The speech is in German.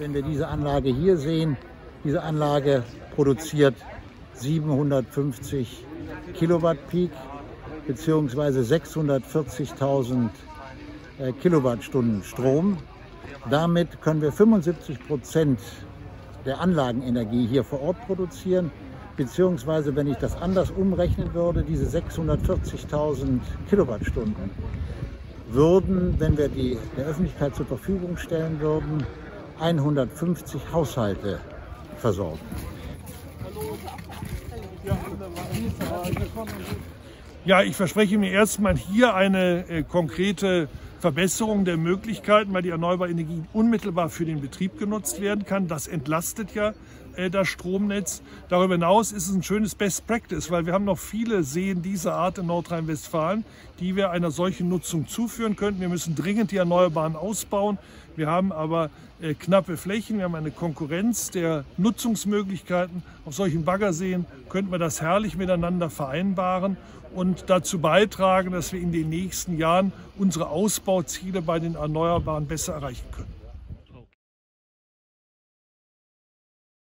Wenn wir diese Anlage hier sehen, diese Anlage produziert 750 Kilowatt Peak bzw. 640.000 Kilowattstunden Strom. Damit können wir 75% der Anlagenenergie hier vor Ort produzieren, beziehungsweise, wenn ich das anders umrechnen würde, diese 640.000 Kilowattstunden würden, wenn wir die der Öffentlichkeit zur Verfügung stellen würden, 150 Haushalte versorgen. Ja, ich verspreche mir erstmal hier eine konkrete Verbesserung der Möglichkeiten, weil die erneuerbare Energie unmittelbar für den Betrieb genutzt werden kann. Das entlastet ja das Stromnetz. Darüber hinaus ist es ein schönes Best Practice, weil wir haben noch viele Seen dieser Art in Nordrhein-Westfalen, die wir einer solchen Nutzung zuführen könnten. Wir müssen dringend die Erneuerbaren ausbauen. Wir haben aber knappe Flächen, wir haben eine Konkurrenz der Nutzungsmöglichkeiten. Auf solchen Baggerseen könnten wir das herrlich miteinander vereinbaren und dazu beitragen, dass wir in den nächsten Jahren unsere Ausbauziele bei den Erneuerbaren besser erreichen können.